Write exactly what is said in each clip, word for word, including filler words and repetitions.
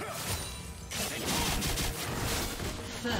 First love.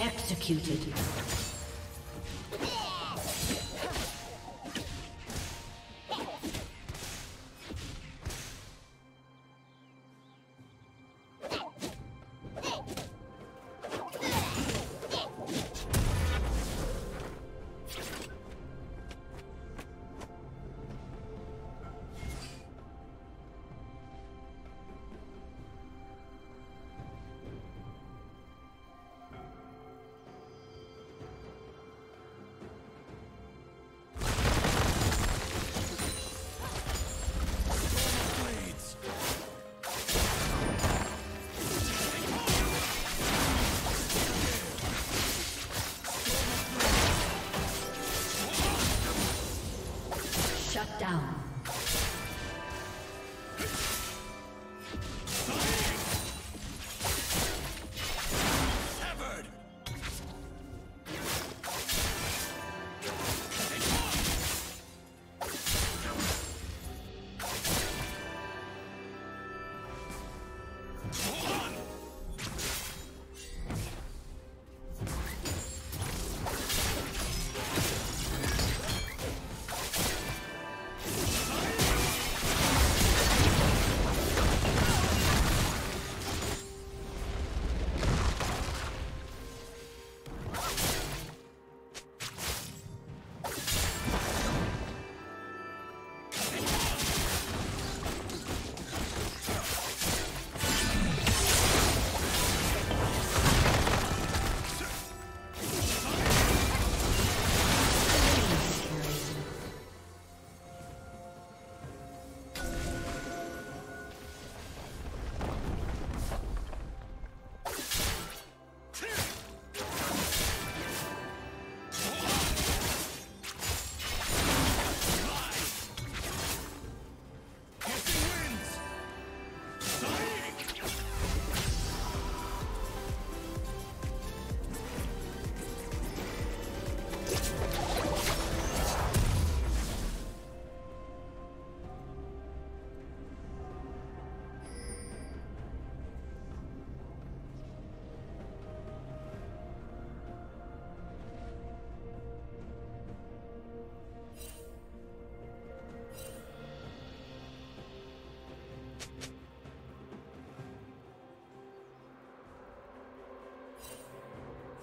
Executed.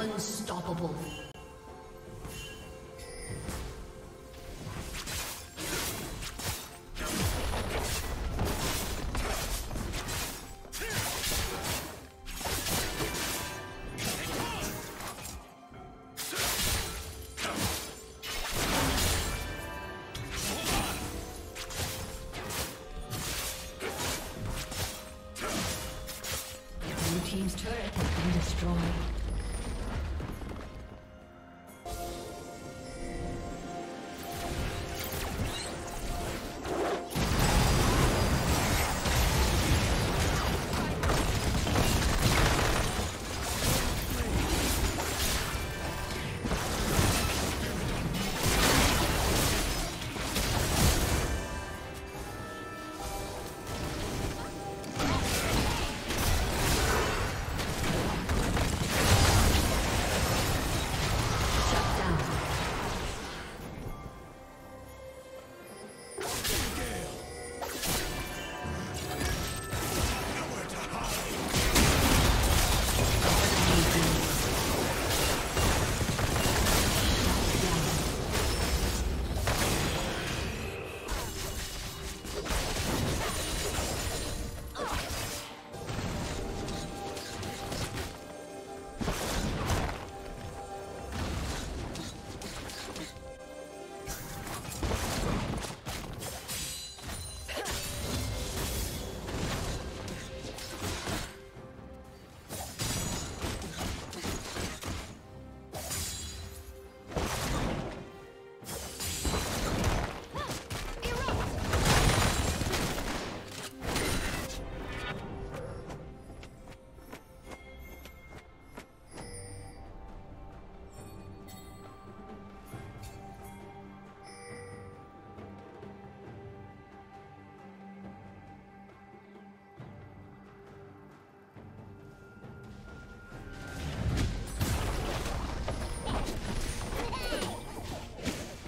Unstoppable. Blue team's turret has been destroyed.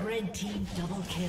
Red team double kill.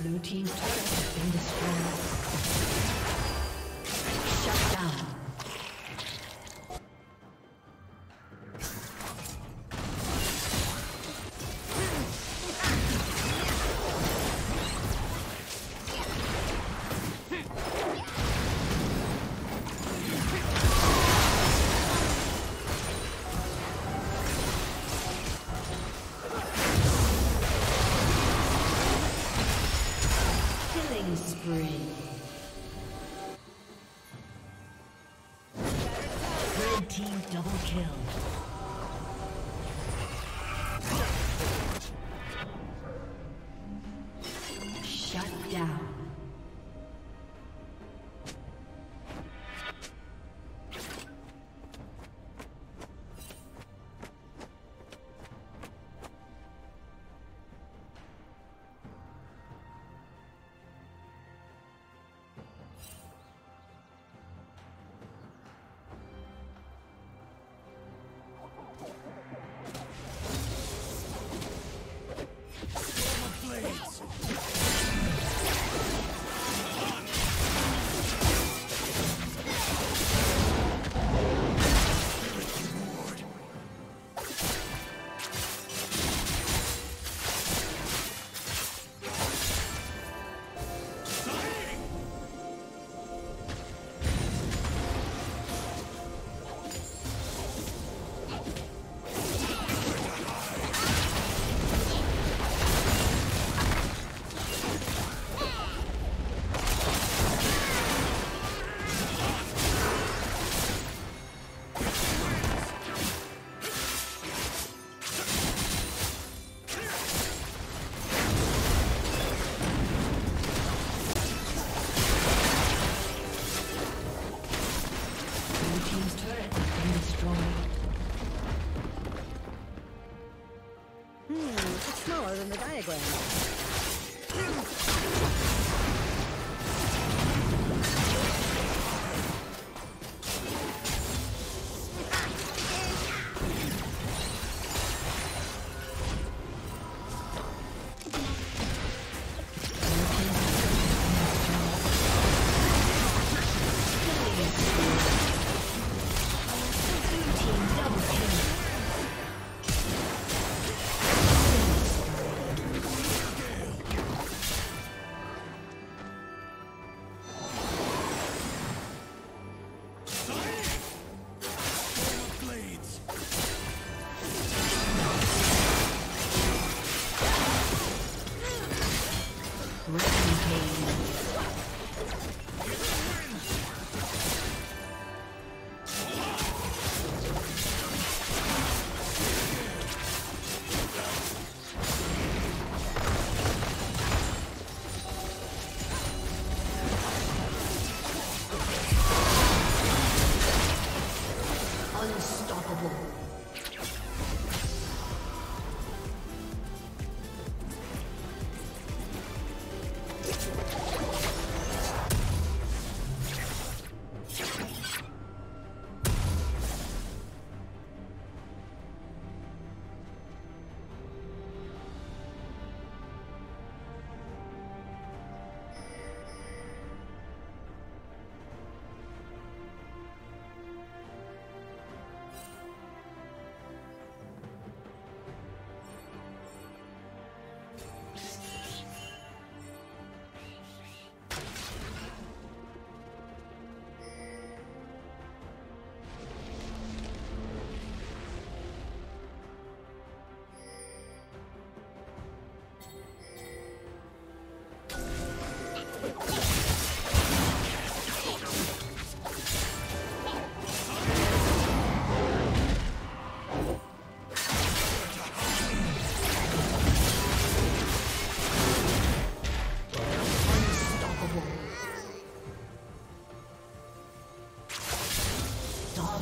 Blue team's turret has been destroyed. Shut down.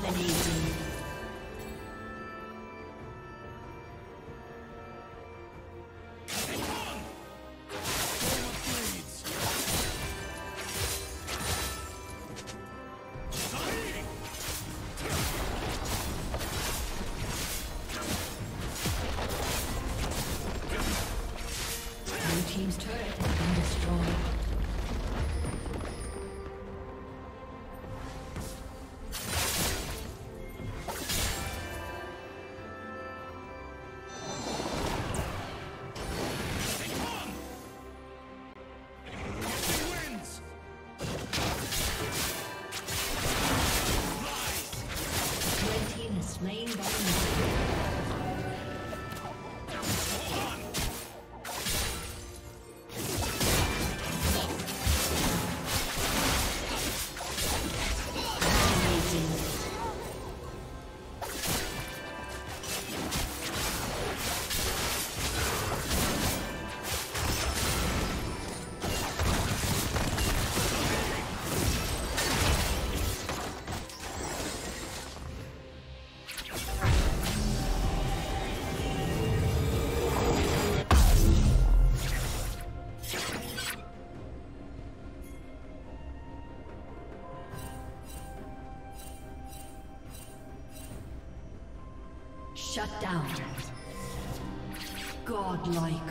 Dominating. Shut down. Godlike.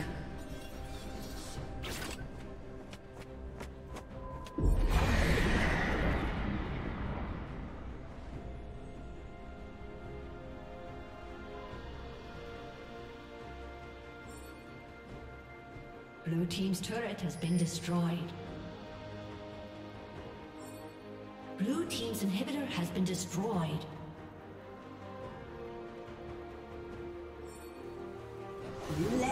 Blue team's turret has been destroyed. Blue team's inhibitor has been destroyed.